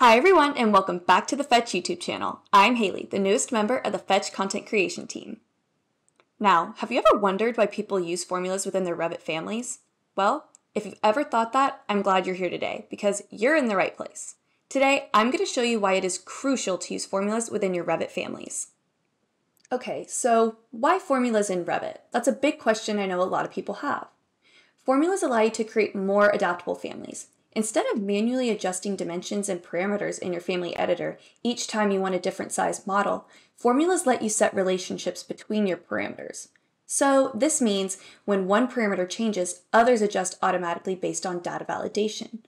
Hi everyone and welcome back to the Fetch YouTube channel. I'm Haley, the newest member of the Fetch content creation team. Now, have you ever wondered why people use formulas within their Revit families? Well, if you've ever thought that, I'm glad you're here today because you're in the right place. Today, I'm going to show you why it is crucial to use formulas within your Revit families. Okay, so why formulas in Revit? That's a big question I know a lot of people have. Formulas allow you to create more adaptable families. Instead of manually adjusting dimensions and parameters in your family editor each time you want a different size model, formulas let you set relationships between your parameters. So this means when one parameter changes, others adjust automatically based on data validation.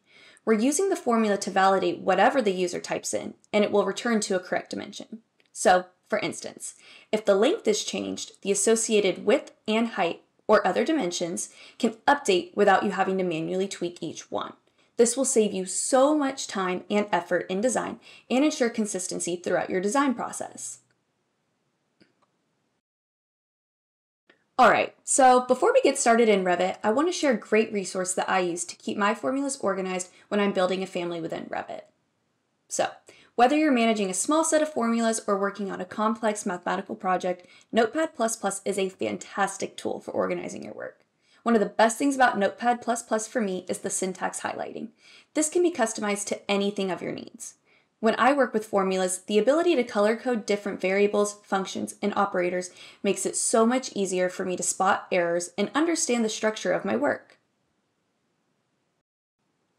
We're using the formula to validate whatever the user types in, and it will return to a correct dimension. So, for instance, if the length is changed, the associated width and height, or other dimensions, can update without you having to manually tweak each one. This will save you so much time and effort in design and ensure consistency throughout your design process. Alright, so before we get started in Revit, I want to share a great resource that I use to keep my formulas organized when I'm building a family within Revit. So, whether you're managing a small set of formulas or working on a complex mathematical project, Notepad++ is a fantastic tool for organizing your work. One of the best things about Notepad++ for me is the syntax highlighting. This can be customized to anything of your needs. When I work with formulas, the ability to color code different variables, functions, and operators makes it so much easier for me to spot errors and understand the structure of my work.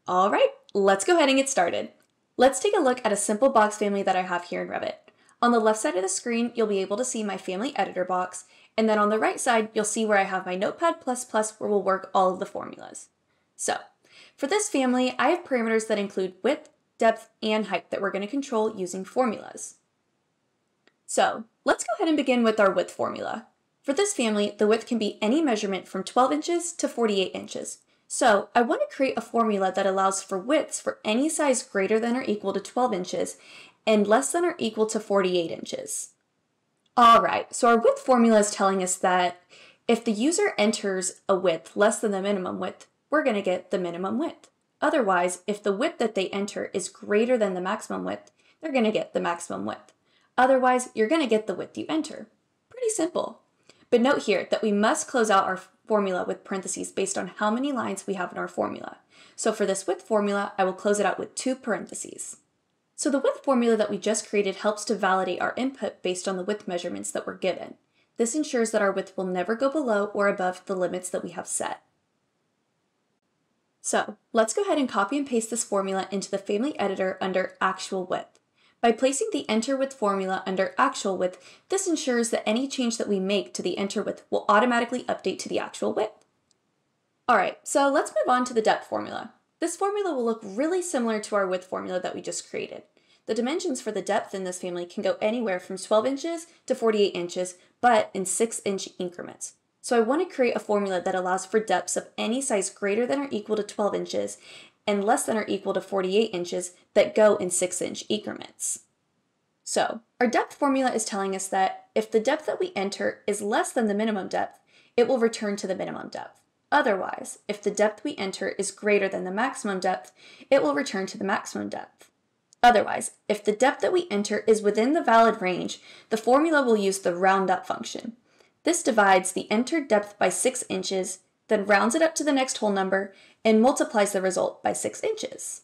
All right, let's go ahead and get started. Let's take a look at a simple box family that I have here in Revit. On the left side of the screen, you'll be able to see my family editor box, and then on the right side, you'll see where I have my Notepad++ where we'll work all of the formulas. So, for this family, I have parameters that include width, depth, and height that we're going to control using formulas. So, let's go ahead and begin with our width formula. For this family, the width can be any measurement from 12 inches to 48 inches. So, I want to create a formula that allows for widths for any size greater than or equal to 12 inches and less than or equal to 48 inches. All right, so our width formula is telling us that if the user enters a width less than the minimum width, we're going to get the minimum width. Otherwise, if the width that they enter is greater than the maximum width, they're going to get the maximum width. Otherwise, you're going to get the width you enter. Pretty simple. But note here that we must close out our formula with parentheses based on how many lines we have in our formula. So for this width formula, I will close it out with 2 parentheses. So the width formula that we just created helps to validate our input based on the width measurements that we're given. This ensures that our width will never go below or above the limits that we have set. So let's go ahead and copy and paste this formula into the family editor under actual width. By placing the enter width formula under actual width, this ensures that any change that we make to the enter width will automatically update to the actual width. All right, so let's move on to the depth formula. This formula will look really similar to our width formula that we just created. The dimensions for the depth in this family can go anywhere from 12 inches to 48 inches, but in 6-inch increments. So I want to create a formula that allows for depths of any size greater than or equal to 12 inches and less than or equal to 48 inches that go in 6-inch increments. So our depth formula is telling us that if the depth that we enter is less than the minimum depth, it will return to the minimum depth. Otherwise, if the depth we enter is greater than the maximum depth, it will return to the maximum depth. Otherwise, if the depth that we enter is within the valid range, the formula will use the round up function. This divides the entered depth by 6 inches, then rounds it up to the next whole number, and multiplies the result by 6 inches.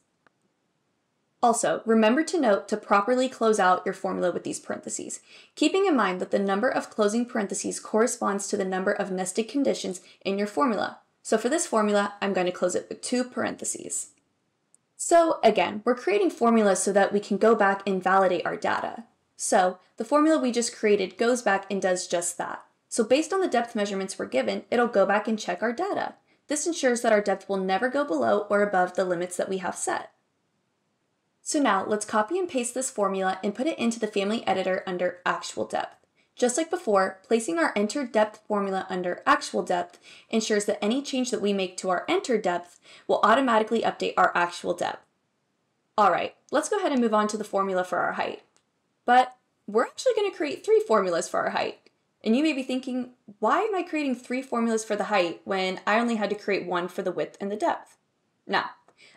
Also, remember to note to properly close out your formula with these parentheses, keeping in mind that the number of closing parentheses corresponds to the number of nested conditions in your formula. So for this formula, I'm going to close it with 2 parentheses. So again, we're creating formulas so that we can go back and validate our data. So the formula we just created goes back and does just that. So based on the depth measurements we're given, it'll go back and check our data. This ensures that our depth will never go below or above the limits that we have set. So now let's copy and paste this formula and put it into the family editor under actual depth. Just like before, placing our entered depth formula under actual depth ensures that any change that we make to our entered depth will automatically update our actual depth. All right, let's go ahead and move on to the formula for our height. But we're actually going to create 3 formulas for our height. And you may be thinking, why am I creating 3 formulas for the height when I only had to create 1 for the width and the depth? Now,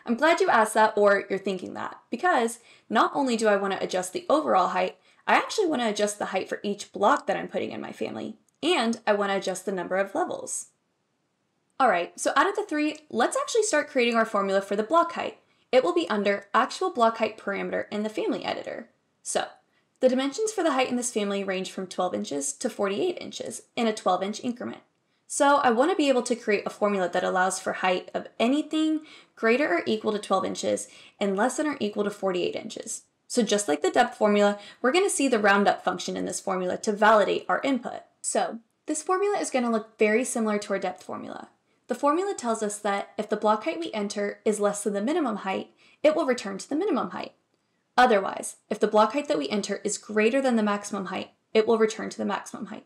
I'm glad you asked that, or you're thinking that, because not only do I want to adjust the overall height, I actually want to adjust the height for each block that I'm putting in my family, and I want to adjust the number of levels. All right, so out of the three, let's actually start creating our formula for the block height. It will be under actual block height parameter in the family editor. So the dimensions for the height in this family range from 12 inches to 48 inches in a 12-inch increment. So I want to be able to create a formula that allows for height of anything greater or equal to 12 inches and less than or equal to 48 inches. So just like the depth formula, we're going to see the roundup function in this formula to validate our input. So this formula is going to look very similar to our depth formula. The formula tells us that if the block height we enter is less than the minimum height, it will return to the minimum height. Otherwise, if the block height that we enter is greater than the maximum height, it will return to the maximum height.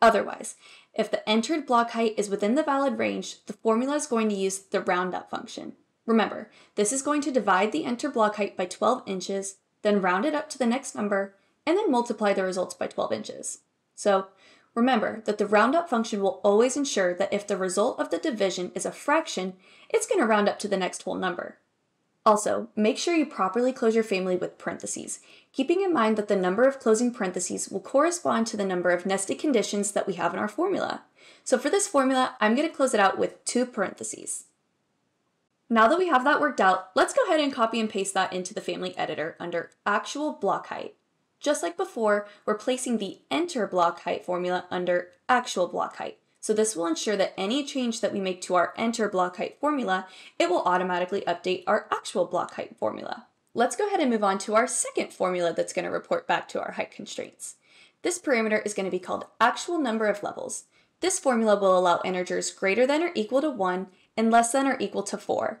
Otherwise, if the entered block height is within the valid range, the formula is going to use the roundup function. Remember, this is going to divide the entered block height by 12 inches, then round it up to the next number, and then multiply the results by 12 inches. So remember that the roundup function will always ensure that if the result of the division is a fraction, it's going to round up to the next whole number. Also, make sure you properly close your family with parentheses, keeping in mind that the number of closing parentheses will correspond to the number of nested conditions that we have in our formula. So for this formula, I'm going to close it out with 2 parentheses. Now that we have that worked out, let's go ahead and copy and paste that into the family editor under actual block height. Just like before, we're placing the enter block height formula under actual block height. So this will ensure that any change that we make to our enter block height formula, it will automatically update our actual block height formula. Let's go ahead and move on to our second formula that's going to report back to our height constraints. This parameter is going to be called actual number of levels. This formula will allow integers greater than or equal to 1 and less than or equal to 4.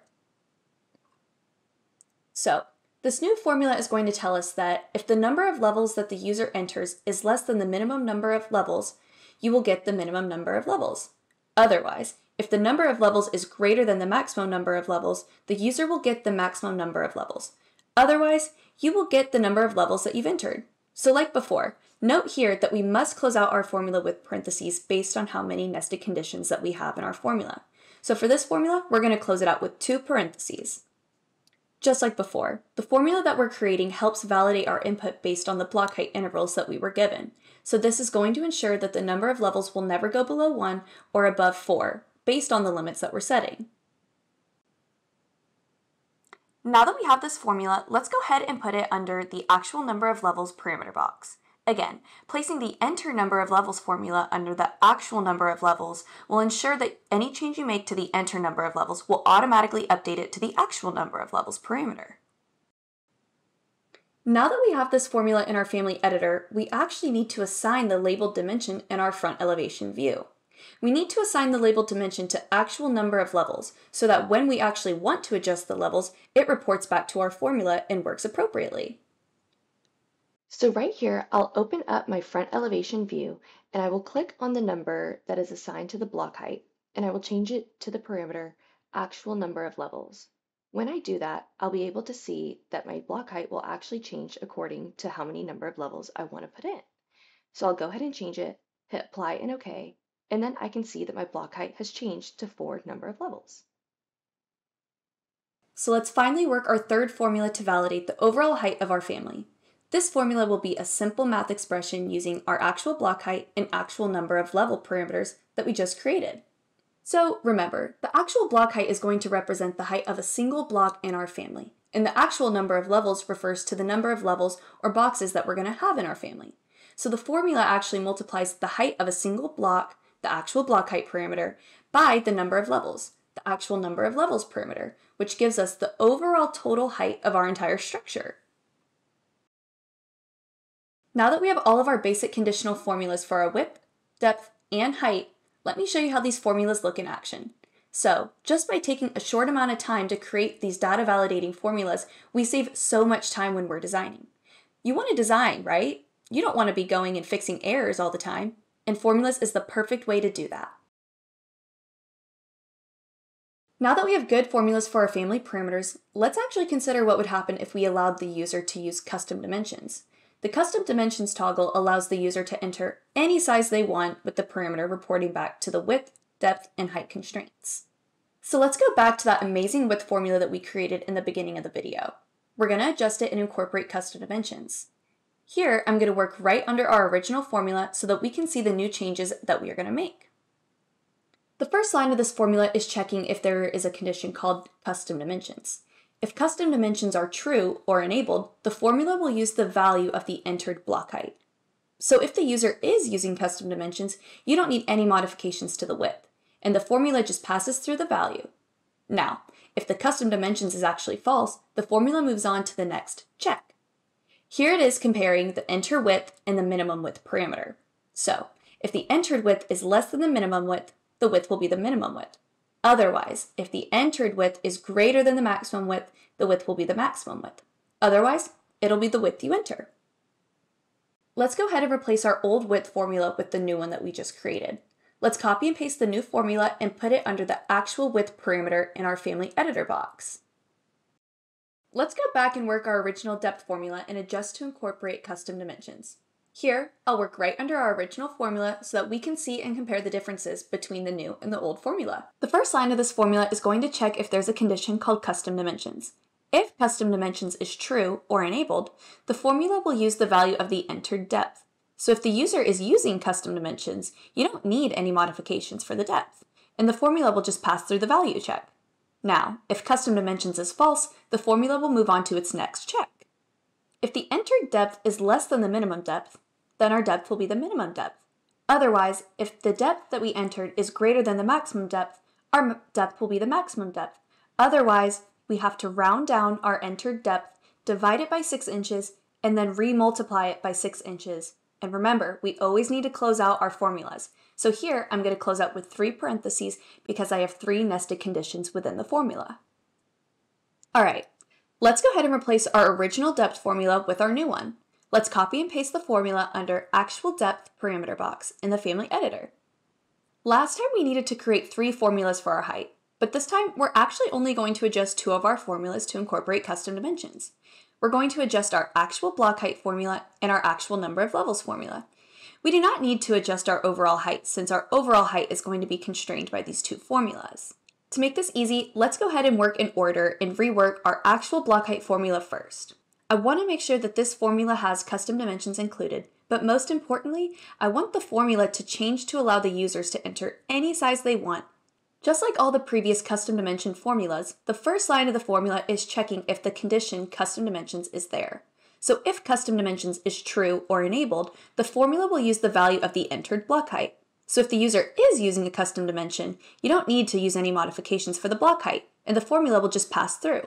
So this new formula is going to tell us that if the number of levels that the user enters is less than the minimum number of levels, you will get the minimum number of levels. Otherwise, if the number of levels is greater than the maximum number of levels, the user will get the maximum number of levels. Otherwise, you will get the number of levels that you've entered. So like before, note here that we must close out our formula with parentheses based on how many nested conditions that we have in our formula. So for this formula, we're going to close it out with 2 parentheses. Just like before, the formula that we're creating helps validate our input based on the block height intervals that we were given. So this is going to ensure that the number of levels will never go below 1 or above 4, based on the limits that we're setting. Now that we have this formula, let's go ahead and put it under the actual number of levels parameter box. Again, placing the enter number of levels formula under the actual number of levels will ensure that any change you make to the enter number of levels will automatically update it to the actual number of levels parameter. Now that we have this formula in our family editor, we actually need to assign the labeled dimension in our front elevation view. We need to assign the labeled dimension to actual number of levels so that when we actually want to adjust the levels, it reports back to our formula and works appropriately. So right here, I'll open up my front elevation view and I will click on the number that is assigned to the block height and I will change it to the parameter actual number of levels. When I do that, I'll be able to see that my block height will actually change according to how many number of levels I want to put in. So I'll go ahead and change it, hit apply and OK, and then I can see that my block height has changed to 4 number of levels. So let's finally work our third formula to validate the overall height of our family. This formula will be a simple math expression using our actual block height and actual number of level parameters that we just created. So remember, the actual block height is going to represent the height of a single block in our family, and the actual number of levels refers to the number of levels or boxes that we're going to have in our family. So the formula actually multiplies the height of a single block, the actual block height parameter, by the number of levels, the actual number of levels parameter, which gives us the overall total height of our entire structure. Now that we have all of our basic conditional formulas for our width, depth, and height, let me show you how these formulas look in action. So, just by taking a short amount of time to create these data validating formulas, we save so much time when we're designing. You want to design, right? You don't want to be going and fixing errors all the time, and formulas is the perfect way to do that. Now that we have good formulas for our family parameters, let's actually consider what would happen if we allowed the user to use custom dimensions. The Custom Dimensions toggle allows the user to enter any size they want with the parameter reporting back to the width, depth, and height constraints. So let's go back to that amazing width formula that we created in the beginning of the video. We're going to adjust it and incorporate custom dimensions. Here, I'm going to work right under our original formula so that we can see the new changes that we are going to make. The first line of this formula is checking if there is a condition called custom dimensions. If custom dimensions are true or enabled, the formula will use the value of the entered block height. So if the user is using custom dimensions, you don't need any modifications to the width, and the formula just passes through the value. Now, if the custom dimensions is actually false, the formula moves on to the next check. Here it is comparing the enter width and the minimum width parameter. So if the entered width is less than the minimum width, the width will be the minimum width. Otherwise, if the entered width is greater than the maximum width, the width will be the maximum width. Otherwise, it'll be the width you enter. Let's go ahead and replace our old width formula with the new one that we just created. Let's copy and paste the new formula and put it under the actual width parameter in our family editor box. Let's go back and work our original depth formula and adjust to incorporate custom dimensions. Here, I'll work right under our original formula so that we can see and compare the differences between the new and the old formula. The first line of this formula is going to check if there's a condition called custom dimensions. If custom dimensions is true or enabled, the formula will use the value of the entered depth. So if the user is using custom dimensions, you don't need any modifications for the depth, and the formula will just pass through the value check. Now, if custom dimensions is false, the formula will move on to its next check. If the entered depth is less than the minimum depth, then our depth will be the minimum depth. Otherwise, if the depth that we entered is greater than the maximum depth, our depth will be the maximum depth. Otherwise, we have to round down our entered depth, divide it by 6 inches, and then re-multiply it by 6 inches. And remember, we always need to close out our formulas. So here, I'm going to close out with 3 parentheses because I have 3 nested conditions within the formula. All right, let's go ahead and replace our original depth formula with our new one. Let's copy and paste the formula under actual depth parameter box in the family editor. Last time we needed to create 3 formulas for our height, but this time we're actually only going to adjust 2 of our formulas to incorporate custom dimensions. We're going to adjust our actual block height formula and our actual number of levels formula. We do not need to adjust our overall height since our overall height is going to be constrained by these 2 formulas. To make this easy, let's go ahead and work in order and rework our actual block height formula first. I want to make sure that this formula has custom dimensions included, but most importantly, I want the formula to change to allow the users to enter any size they want. Just like all the previous custom dimension formulas, the first line of the formula is checking if the condition custom dimensions is there. So if custom dimensions is true or enabled, the formula will use the value of the entered block height. So if the user is using a custom dimension, you don't need to use any modifications for the block height, and the formula will just pass through.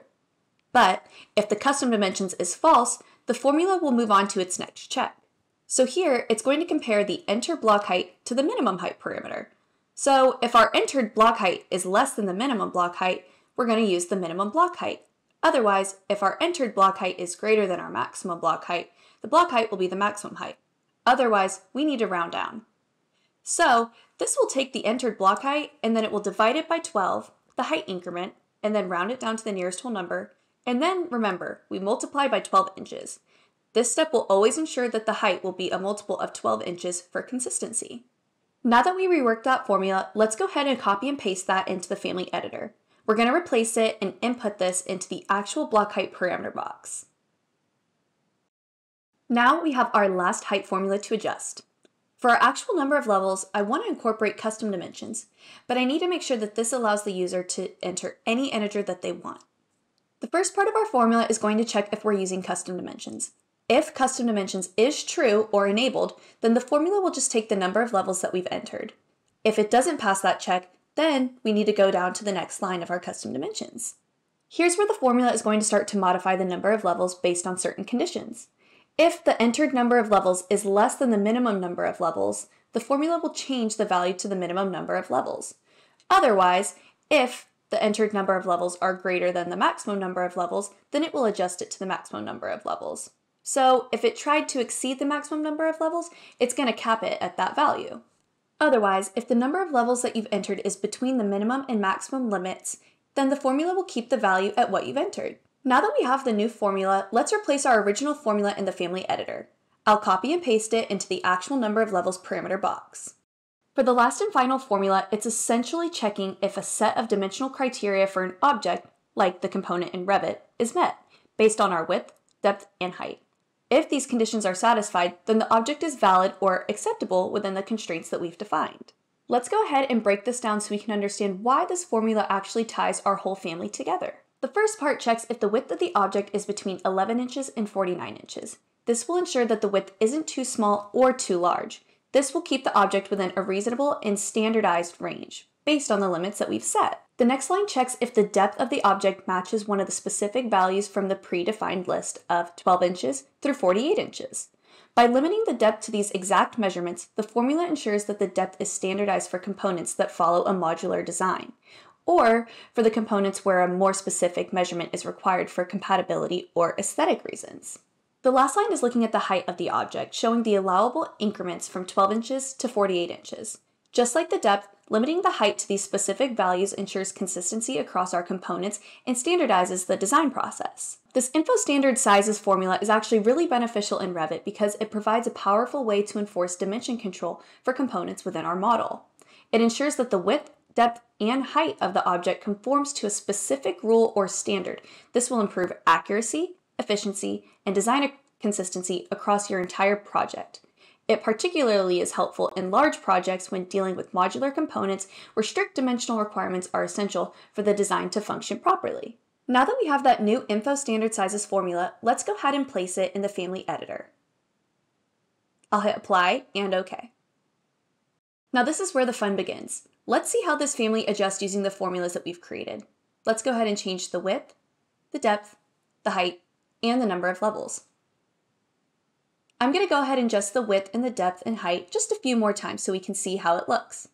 But if the custom dimensions is false, the formula will move on to its next check. So here, it's going to compare the enter block height to the minimum height parameter. So if our entered block height is less than the minimum block height, we're going to use the minimum block height. Otherwise, if our entered block height is greater than our maximum block height, the block height will be the maximum height. Otherwise, we need to round down. So this will take the entered block height, and then it will divide it by 12, the height increment, and then round it down to the nearest whole number. And then remember, we multiply by 12 inches. This step will always ensure that the height will be a multiple of 12 inches for consistency. Now that we reworked that formula, let's go ahead and copy and paste that into the family editor. We're going to replace it and input this into the actual block height parameter box. Now we have our last height formula to adjust. For our actual number of levels, I want to incorporate custom dimensions, but I need to make sure that this allows the user to enter any integer that they want. The first part of our formula is going to check if we're using custom dimensions. If custom dimensions is true or enabled, then the formula will just take the number of levels that we've entered. If it doesn't pass that check, then we need to go down to the next line of our custom dimensions. Here's where the formula is going to start to modify the number of levels based on certain conditions. If the entered number of levels is less than the minimum number of levels, the formula will change the value to the minimum number of levels. Otherwise, if the entered number of levels are greater than the maximum number of levels, then it will adjust it to the maximum number of levels. So if it tried to exceed the maximum number of levels, it's going to cap it at that value. Otherwise, if the number of levels that you've entered is between the minimum and maximum limits, then the formula will keep the value at what you've entered. Now that we have the new formula, let's replace our original formula in the family editor. I'll copy and paste it into the actual number of levels parameter box. For the last and final formula, it's essentially checking if a set of dimensional criteria for an object, like the component in Revit, is met, based on our width, depth, and height. If these conditions are satisfied, then the object is valid or acceptable within the constraints that we've defined. Let's go ahead and break this down so we can understand why this formula actually ties our whole family together. The first part checks if the width of the object is between 11 inches and 49 inches. This will ensure that the width isn't too small or too large. This will keep the object within a reasonable and standardized range, based on the limits that we've set. The next line checks if the depth of the object matches one of the specific values from the predefined list of 12 inches through 48 inches. By limiting the depth to these exact measurements, the formula ensures that the depth is standardized for components that follow a modular design, or for the components where a more specific measurement is required for compatibility or aesthetic reasons. The last line is looking at the height of the object, showing the allowable increments from 12 inches to 48 inches. Just like the depth, limiting the height to these specific values ensures consistency across our components and standardizes the design process. This info standard sizes formula is actually really beneficial in Revit because it provides a powerful way to enforce dimension control for components within our model. It ensures that the width, depth, and height of the object conforms to a specific rule or standard. This will improve accuracy, efficiency, and design consistency across your entire project. It particularly is helpful in large projects when dealing with modular components where strict dimensional requirements are essential for the design to function properly. Now that we have that new info standard sizes formula, let's go ahead and place it in the family editor. I'll hit apply and OK. Now this is where the fun begins. Let's see how this family adjusts using the formulas that we've created. Let's go ahead and change the width, the depth, the height, and the number of levels. I'm going to go ahead and adjust the width and the depth and height just a few more times so we can see how it looks.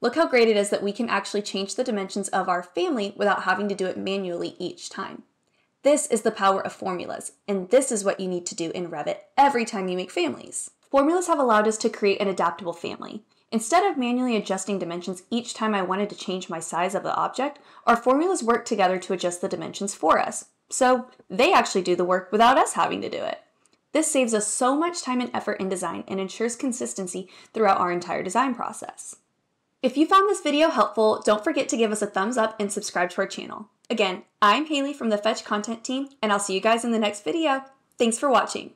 Look how great it is that we can actually change the dimensions of our family without having to do it manually each time. This is the power of formulas, and this is what you need to do in Revit every time you make families. Formulas have allowed us to create an adaptable family. Instead of manually adjusting dimensions each time I wanted to change my size of the object, our formulas work together to adjust the dimensions for us. So they actually do the work without us having to do it. This saves us so much time and effort in design and ensures consistency throughout our entire design process. If you found this video helpful, don't forget to give us a thumbs up and subscribe to our channel. Again, I'm Haley from the Fetch content team, and I'll see you guys in the next video. Thanks for watching.